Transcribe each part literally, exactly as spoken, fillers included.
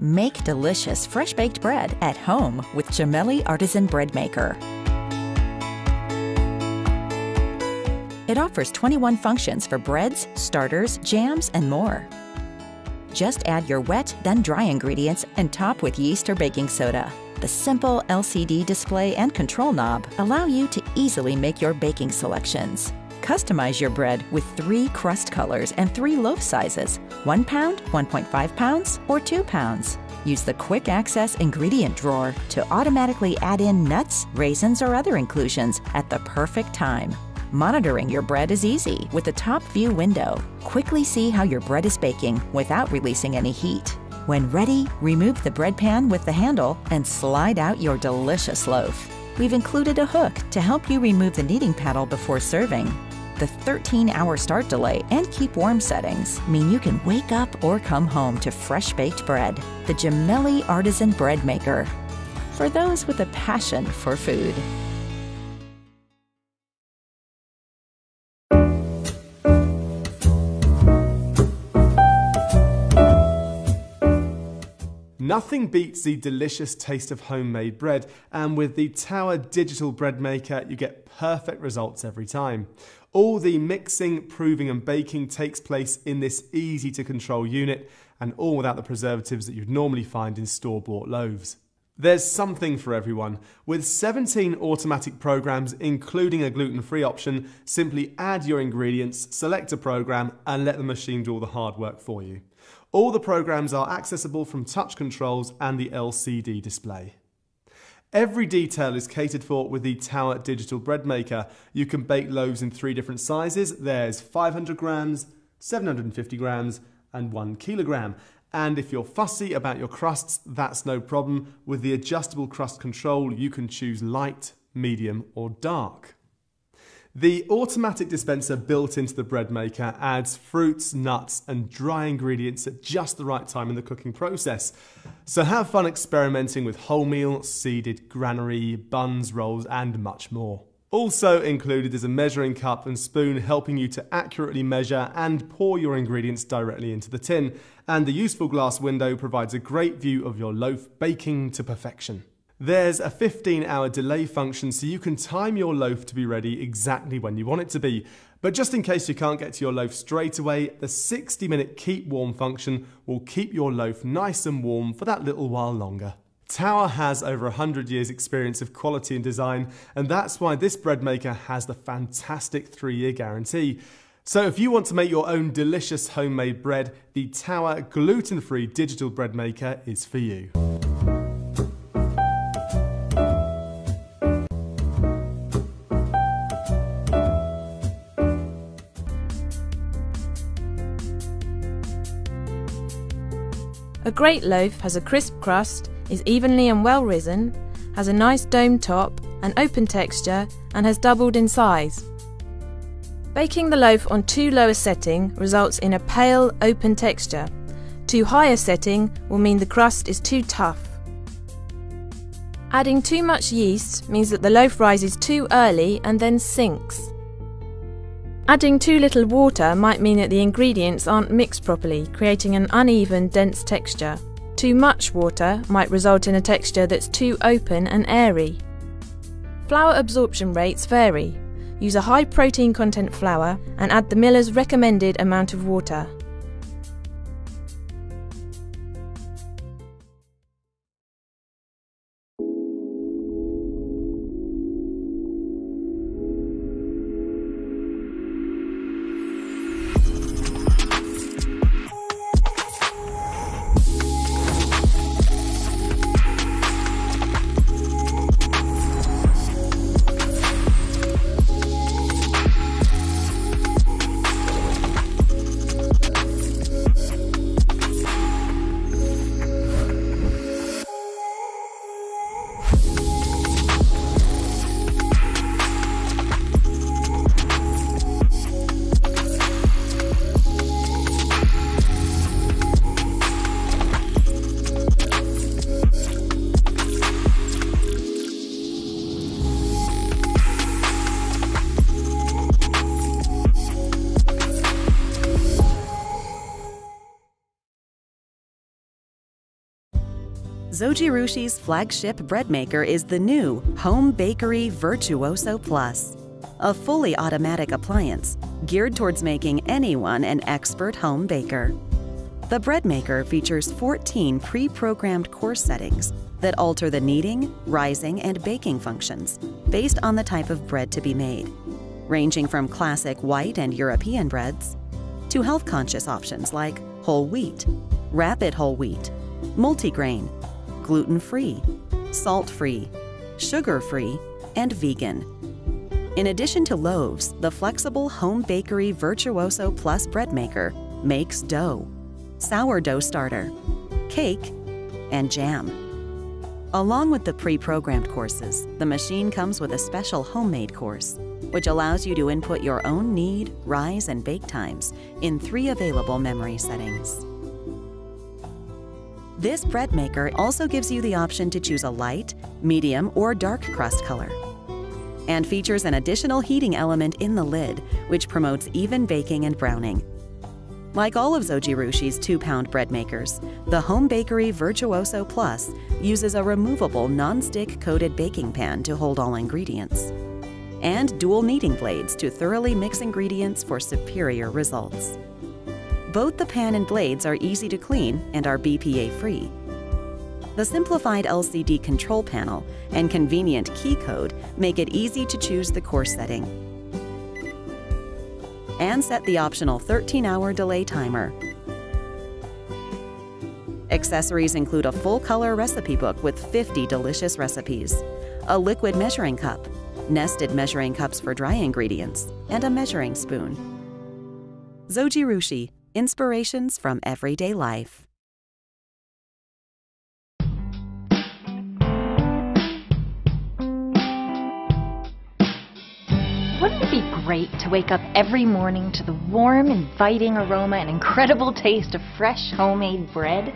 Make delicious fresh-baked bread at home with Gemelli Artisan Bread Maker. It offers twenty-one functions for breads, starters, jams, and more. Just add your wet, then dry ingredients and top with yeast or baking soda. The simple L C D display and control knob allow you to easily make your baking selections. Customize your bread with three crust colors and three loaf sizes, one pound, one point five pounds, or two pounds. Use the quick access ingredient drawer to automatically add in nuts, raisins, or other inclusions at the perfect time. Monitoring your bread is easy with the top view window. Quickly see how your bread is baking without releasing any heat. When ready, remove the bread pan with the handle and slide out your delicious loaf. We've included a hook to help you remove the kneading paddle before serving. The thirteen hour start delay and keep warm settings mean you can wake up or come home to fresh baked bread. The Gemelli Artisan Bread Maker, for those with a passion for food. Nothing beats the delicious taste of homemade bread, and with the Tower Digital Bread Maker you get perfect results every time. All the mixing, proving and baking takes place in this easy to control unit, and all without the preservatives that you'd normally find in store-bought loaves. There's something for everyone. With seventeen automatic programs, including a gluten-free option, simply add your ingredients, select a program and let the machine do all the hard work for you. All the programs are accessible from touch controls and the L C D display. Every detail is catered for with the Tower Digital Bread Maker. You can bake loaves in three different sizes. There's five hundred grams, seven hundred fifty grams and one kilogram. And if you're fussy about your crusts, that's no problem. With the adjustable crust control, you can choose light, medium or dark. The automatic dispenser built into the bread maker adds fruits, nuts and dry ingredients at just the right time in the cooking process. So have fun experimenting with wholemeal, seeded granary, buns, rolls and much more. Also included is a measuring cup and spoon, helping you to accurately measure and pour your ingredients directly into the tin. And the useful glass window provides a great view of your loaf baking to perfection. There's a fifteen hour delay function, so you can time your loaf to be ready exactly when you want it to be. But just in case you can't get to your loaf straight away, the sixty minute keep warm function will keep your loaf nice and warm for that little while longer. Tower has over one hundred years experience of quality and design, and that's why this bread maker has the fantastic three year guarantee. So if you want to make your own delicious homemade bread, the Tower gluten-free digital bread maker is for you. A great loaf has a crisp crust, is evenly and well risen, has a nice domed top, an open texture, and has doubled in size. Baking the loaf on too low a setting results in a pale, open texture. Too high a setting will mean the crust is too tough. Adding too much yeast means that the loaf rises too early and then sinks. Adding too little water might mean that the ingredients aren't mixed properly, creating an uneven, dense texture. Too much water might result in a texture that's too open and airy. Flour absorption rates vary. Use a high protein content flour and add the miller's recommended amount of water. Zojirushi's flagship bread maker is the new Home Bakery Virtuoso Plus, a fully automatic appliance geared towards making anyone an expert home baker. The bread maker features fourteen pre-programmed course settings that alter the kneading, rising, and baking functions based on the type of bread to be made, ranging from classic white and European breads to health-conscious options like whole wheat, rapid whole wheat, multigrain, gluten-free, salt-free, sugar-free, and vegan. In addition to loaves, the flexible Home Bakery Virtuoso Plus bread maker makes dough, sourdough starter, cake, and jam. Along with the pre-programmed courses, the machine comes with a special homemade course, which allows you to input your own knead, rise, and bake times in three available memory settings. This bread maker also gives you the option to choose a light, medium, or dark crust color, and features an additional heating element in the lid, which promotes even baking and browning. Like all of Zojirushi's two-pound bread makers, the Home Bakery Virtuoso Plus uses a removable non-stick coated baking pan to hold all ingredients, and dual kneading blades to thoroughly mix ingredients for superior results. Both the pan and blades are easy to clean and are B P A-free. The simplified L C D control panel and convenient key code make it easy to choose the course setting and set the optional thirteen hour delay timer. Accessories include a full-color recipe book with fifty delicious recipes, a liquid measuring cup, nested measuring cups for dry ingredients, and a measuring spoon. Zojirushi. Inspirations from everyday life. Wouldn't it be great to wake up every morning to the warm, inviting aroma and incredible taste of fresh homemade bread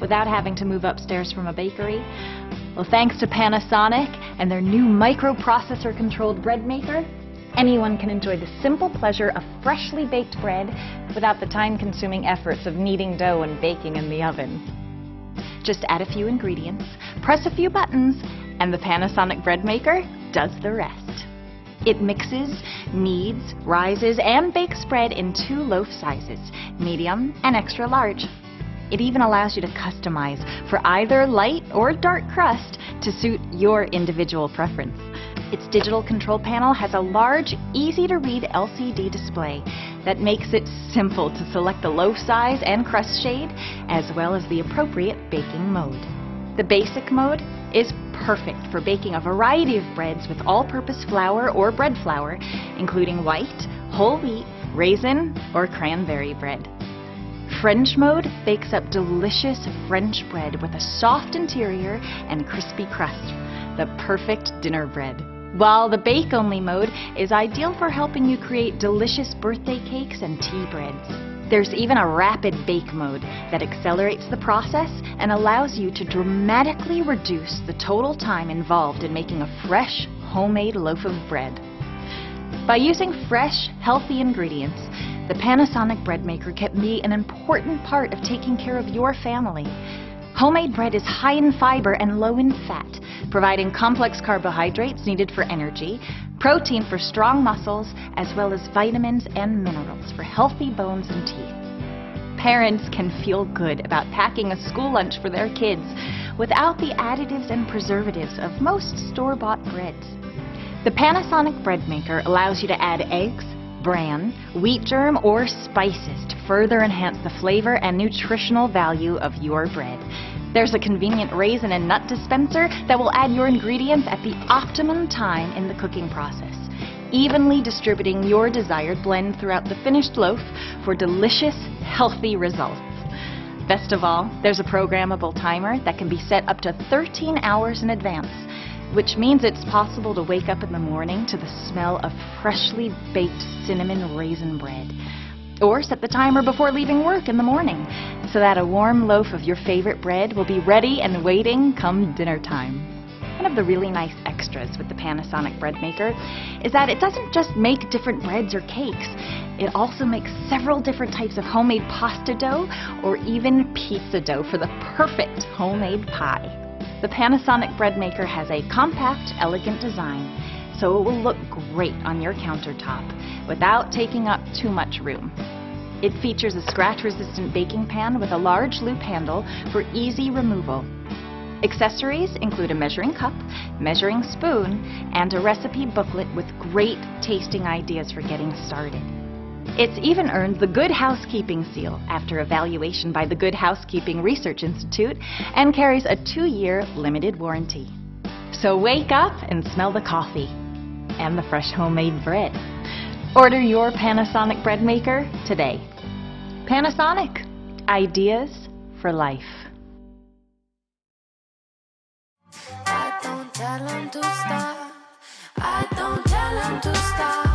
without having to move upstairs from a bakery? Well, thanks to Panasonic and their new microprocessor-controlled bread maker, anyone can enjoy the simple pleasure of freshly baked bread without the time-consuming efforts of kneading dough and baking in the oven. Just add a few ingredients, press a few buttons, and the Panasonic bread maker does the rest. It mixes, kneads, rises, and bakes bread in two loaf sizes, medium and extra large. It even allows you to customize for either light or dark crust to suit your individual preference. Its digital control panel has a large, easy-to-read L C D display that makes it simple to select the loaf size and crust shade, as well as the appropriate baking mode. The basic mode is perfect for baking a variety of breads with all-purpose flour or bread flour, including white, whole wheat, raisin, or cranberry bread. French mode bakes up delicious French bread with a soft interior and crispy crust, the perfect dinner bread. While the bake-only mode is ideal for helping you create delicious birthday cakes and tea breads. There's even a rapid bake mode that accelerates the process and allows you to dramatically reduce the total time involved in making a fresh, homemade loaf of bread. By using fresh, healthy ingredients, the Panasonic bread maker can be an important part of taking care of your family. Homemade bread is high in fiber and low in fat, providing complex carbohydrates needed for energy, protein for strong muscles, as well as vitamins and minerals for healthy bones and teeth. Parents can feel good about packing a school lunch for their kids without the additives and preservatives of most store-bought breads. The Panasonic bread maker allows you to add eggs, bran, wheat germ, or spices to further enhance the flavor and nutritional value of your bread. There's a convenient raisin and nut dispenser that will add your ingredients at the optimum time in the cooking process, evenly distributing your desired blend throughout the finished loaf for delicious, healthy results. Best of all, there's a programmable timer that can be set up to thirteen hours in advance, which means it's possible to wake up in the morning to the smell of freshly baked cinnamon raisin bread. Or set the timer before leaving work in the morning so that a warm loaf of your favorite bread will be ready and waiting come dinner time. one of the really nice extras with the Panasonic bread maker is that it doesn't just make different breads or cakes. It also makes several different types of homemade pasta dough or even pizza dough for the perfect homemade pie. The Panasonic bread maker has a compact, elegant design, so it will look great on your countertop without taking up too much room. It features a scratch-resistant baking pan with a large loop handle for easy removal. Accessories include a measuring cup, measuring spoon, and a recipe booklet with great tasting ideas for getting started. It's even earned the Good Housekeeping seal after evaluation by the Good Housekeeping Research Institute and carries a two-year limited warranty. So wake up and smell the coffee and the fresh homemade bread. Order your Panasonic bread maker today. Panasonic, ideas for life. I don't tell 'em to stop. I don't tell 'em to stop.